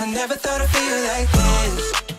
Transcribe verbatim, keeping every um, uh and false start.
I never thought I'd feel like this.